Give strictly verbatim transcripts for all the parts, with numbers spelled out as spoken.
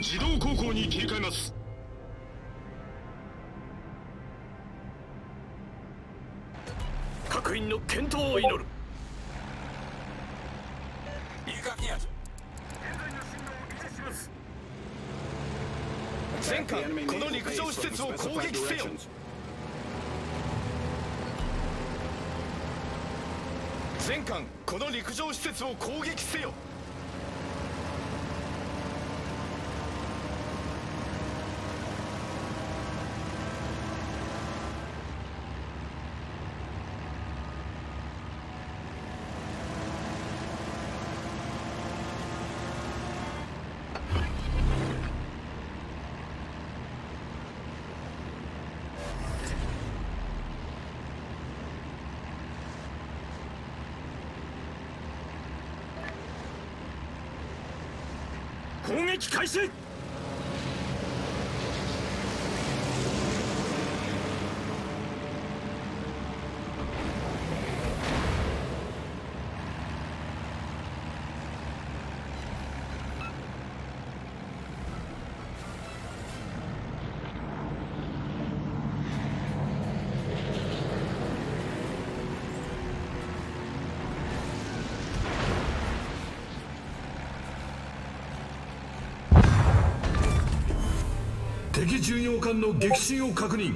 自動航行に切り替えます。各員の健闘を祈る。入艦ギア。現在の進路を維持します。全艦、この陸上施設を攻撃せよ。 全艦、この陸上施設を攻撃せよ。攻撃開始。敵巡洋艦の撃沈を確認。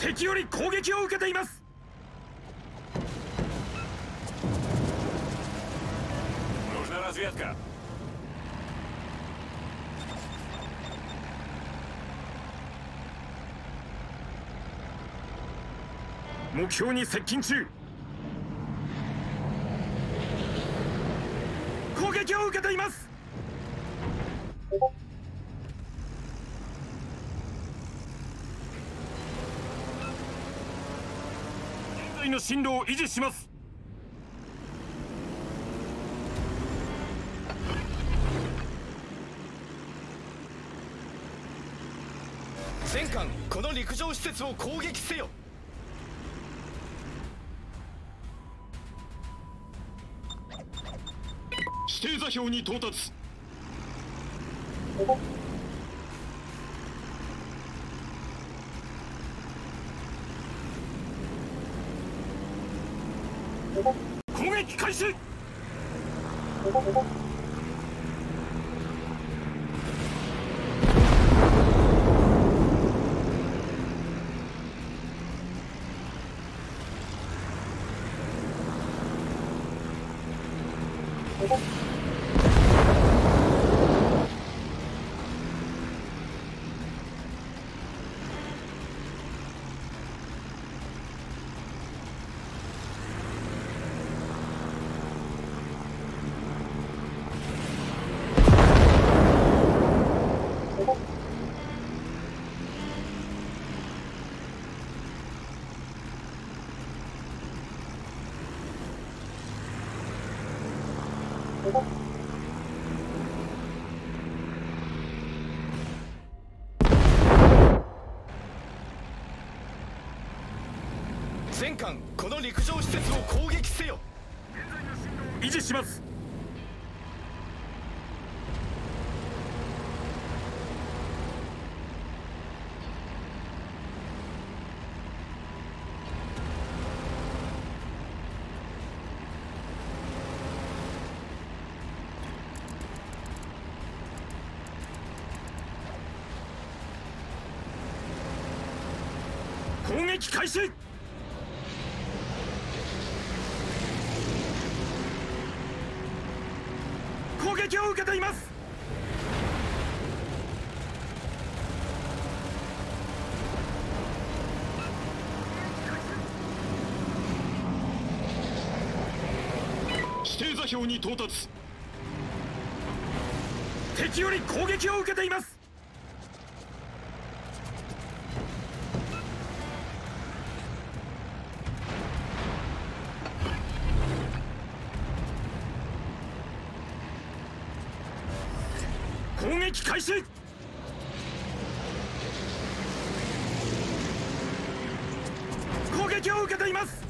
敵より攻撃を受けています。目標に接近中。 攻撃を受けています。現在の進路を維持します。全艦、この陸上施設を攻撃せよ。 指定座標に到達。攻撃開始。全艦、この陸上施設を攻撃せよ。維持します。攻撃開始。撃を受けています。指定座標に到達。敵より攻撃を受けています。攻撃開始。攻撃を受けています。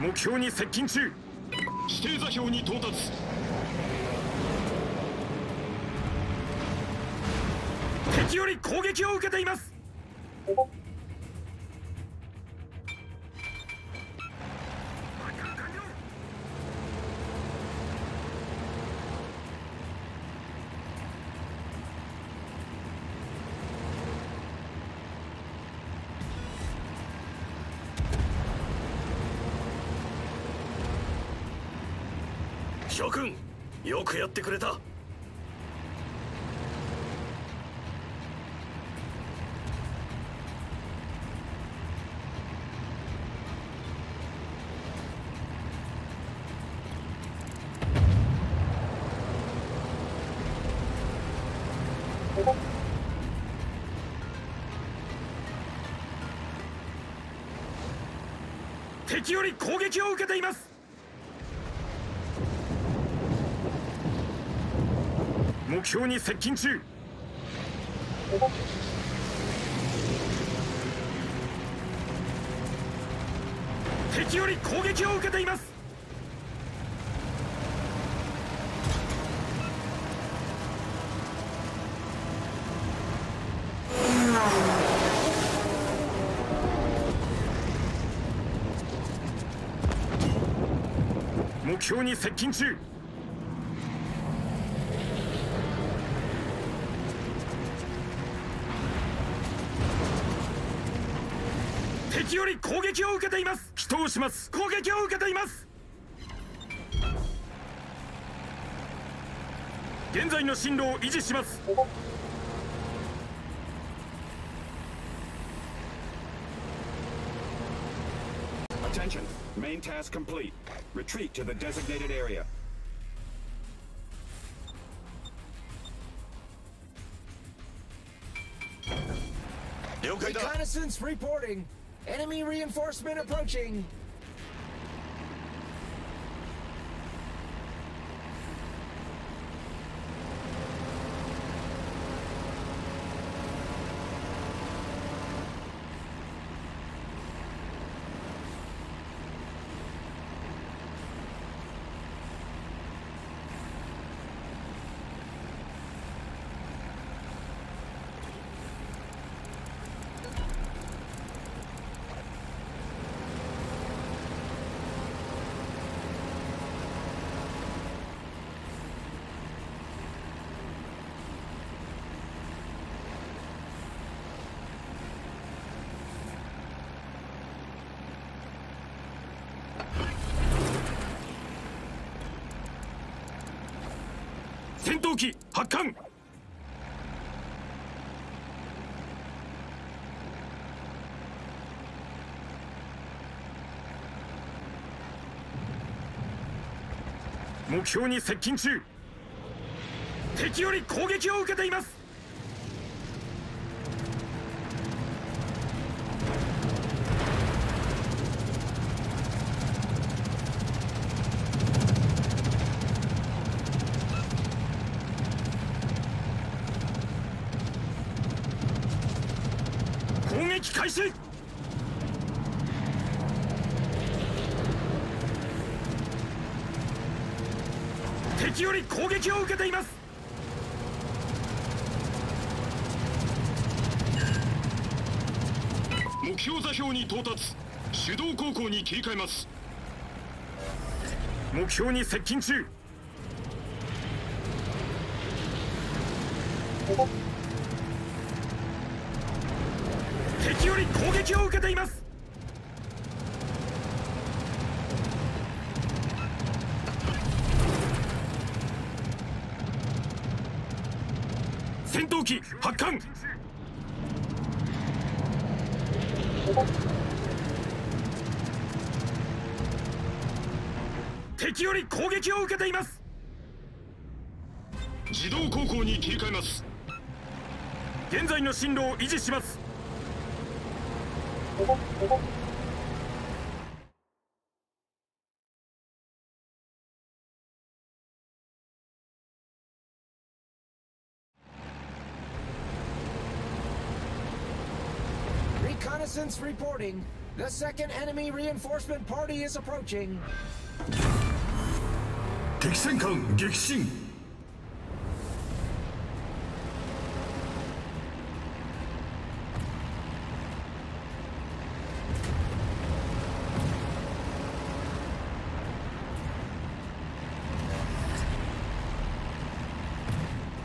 目標に接近中。指定座標に到達。敵より攻撃を受けています。諸君、よくやってくれた。敵より攻撃を受けています。目標に接近中。敵より攻撃を受けています。目標に接近中。敵より攻撃を受けています。人をします。攻撃を受けています。現在の進路を維持します。Attention. Main task complete. Retreat to the designated area. 了解だ。 Reconnaissance reporting. Enemy reinforcement approaching. 戦闘機発艦。目標に接近中。敵より攻撃を受けています。開始。敵より攻撃を受けています。目標座標に到達。手動航行に切り替えます。目標に接近中。敵より攻撃を受けています。戦闘機発艦。敵より攻撃を受けています。自動航行に切り替えます。現在の進路を維持します。Reconnaissance reporting. The second enemy reinforcement party is approaching. 敵戦艦激震。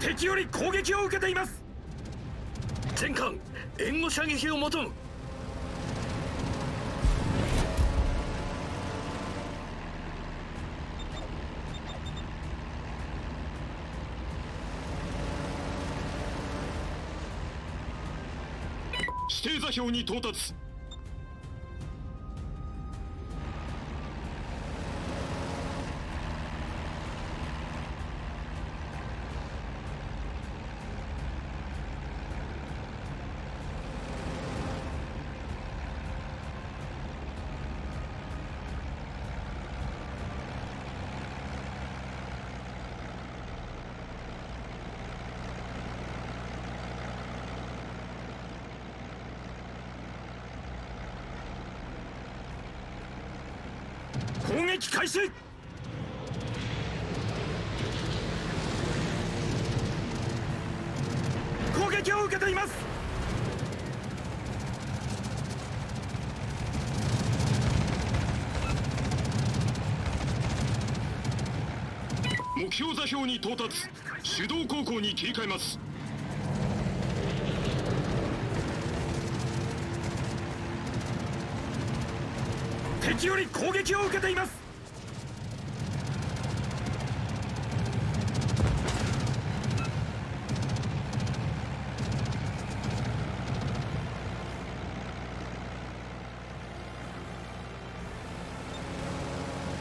敵より攻撃を受けています。戦艦援護射撃を求む。指定座標に到達。攻撃開始。攻撃を受けています。目標座標に到達。手動航行に切り替えます。敵より攻撃を受けています。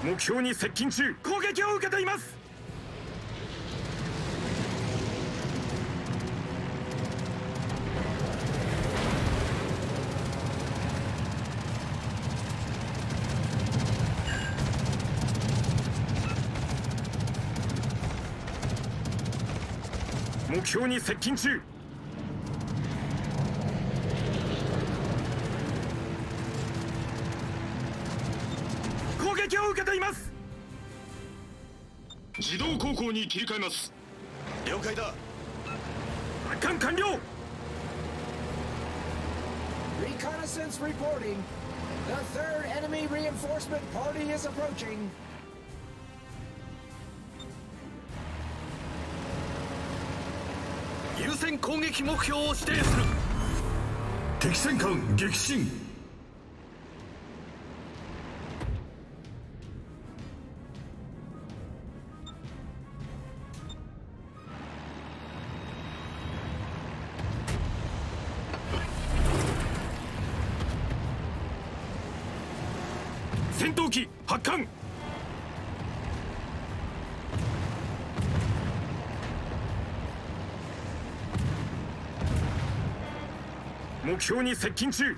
目標に接近中。攻撃を受けています。目標に接近中。攻撃を受けています。自動航行に切り替えます。了解だ。発艦完了。 Reconnaissance reporting. The third enemy reinforcement party is approaching. 優先攻撃目標を指定する。敵戦艦撃沈。戦闘機発艦。目標に接近中。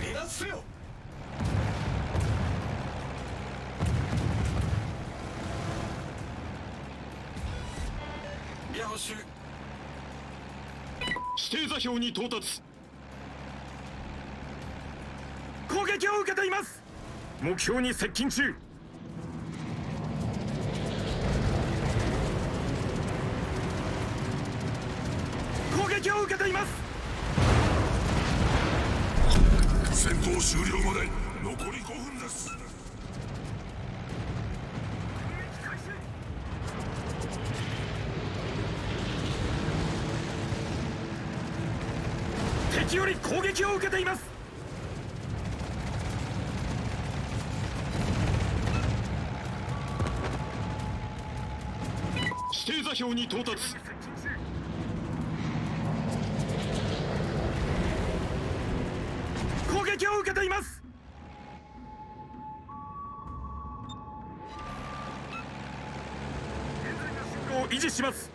離脱せよ。やはし指定座標に到達。攻撃を受けています。目標に接近中。攻撃撃を受けています。戦闘終了まで残りごふんです。敵より攻撃を受けています。指定座標に到達。攻撃を受けています。現在の進路を維持します。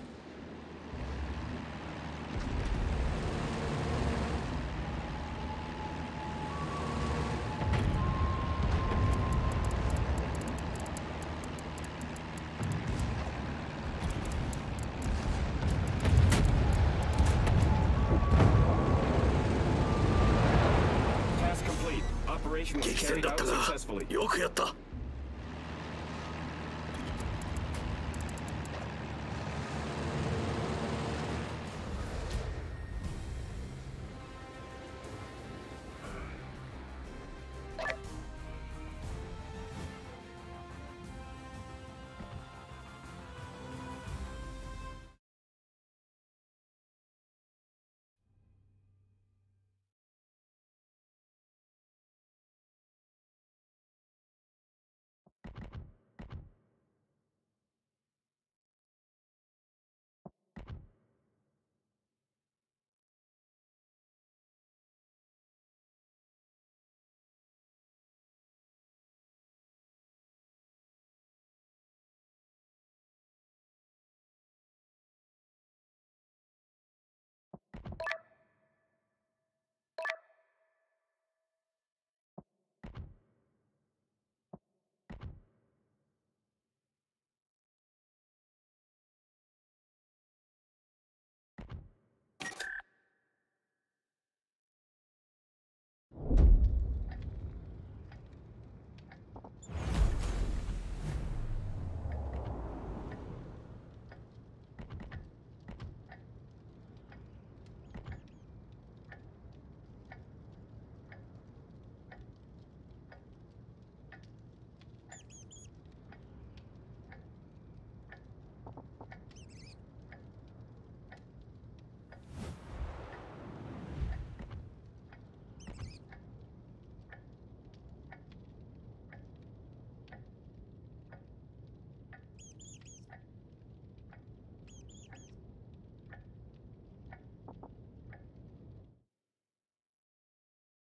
激戦だったがよくやった。